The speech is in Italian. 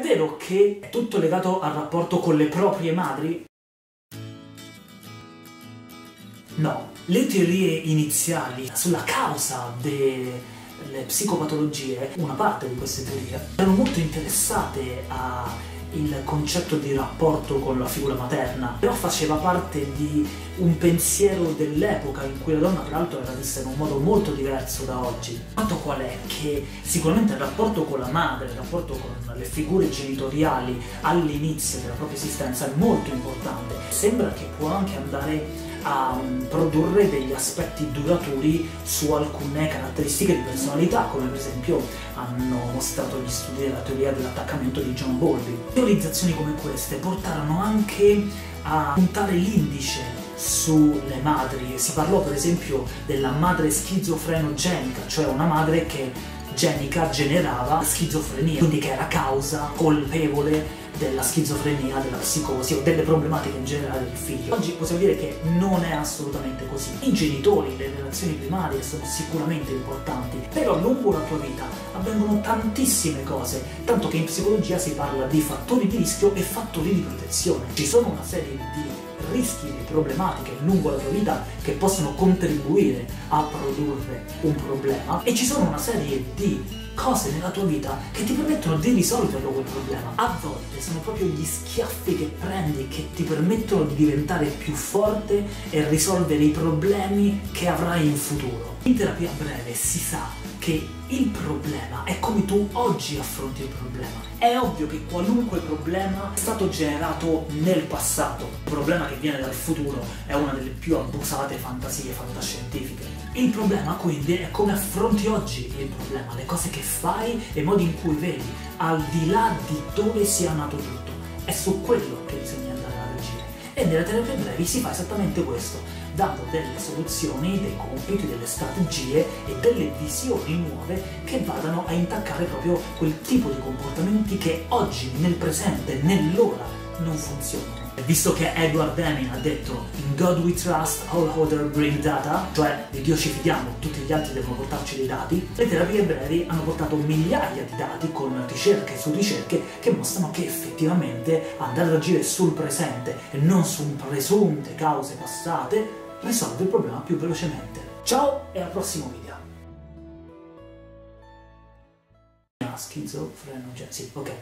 È vero che è tutto legato al rapporto con le proprie madri? No, le teorie iniziali sulla causa delle psicopatologie, una parte di queste teorie, erano molto interessate al concetto di rapporto con la figura materna, però faceva parte di un pensiero dell'epoca in cui la donna tra l'altro era vista in un modo molto diverso da oggi. Il fatto qual è? Che sicuramente il rapporto con la madre, il rapporto con le figure genitoriali all'inizio della propria esistenza è molto importante. Sembra che può anche andare a produrre degli aspetti duraturi su alcune caratteristiche di personalità, come per esempio hanno mostrato gli studi della teoria dell'attaccamento di John Bowlby. Teorizzazioni come queste portarono anche a puntare l'indice sulle madri. Si parlò per esempio della madre schizofrenogenica, cioè una madre che generava schizofrenia, quindi che era causa colpevole della schizofrenia, della psicosi o delle problematiche in generale del figlio. Oggi possiamo dire che non è assolutamente così. I genitori, le relazioni primarie sono sicuramente importanti, però lungo la tua vita avvengono tantissime cose, tanto che in psicologia si parla di fattori di rischio e fattori di protezione. Ci sono una serie di rischi e problematiche lungo la tua vita che possono contribuire a produrre un problema, e ci sono una serie di cose nella tua vita che ti permettono di risolverlo quel problema. A volte sono proprio gli schiaffi che prendi che ti permettono di diventare più forte e risolvere i problemi che avrai in futuro. In terapia breve si sa che il problema è come tu oggi affronti il problema. È ovvio che qualunque problema è stato generato nel passato. Il problema che viene dal futuro è una delle più abusate fantasie fantascientifiche. Il problema quindi è come affronti oggi il problema, le cose che fai e i modi in cui vedi, al di là di dove sia nato tutto. È su quello che bisogna andare a agire. E nella terapia brevi si fa esattamente questo, dando delle soluzioni, dei compiti, delle strategie e delle visioni nuove che vadano a intaccare proprio quel tipo di comportamenti che oggi, nel presente, nell'ora, non funzionano. Visto che Edward Deming ha detto "In God we trust, all other bring data", cioè di Dio ci fidiamo, tutti gli altri devono portarci dei dati, le terapie brevi hanno portato migliaia di dati con ricerche su ricerche che mostrano che effettivamente andare ad agire sul presente e non su presunte cause passate risolve il problema più velocemente. Ciao e al prossimo video. Schizofrenia, sì, ok.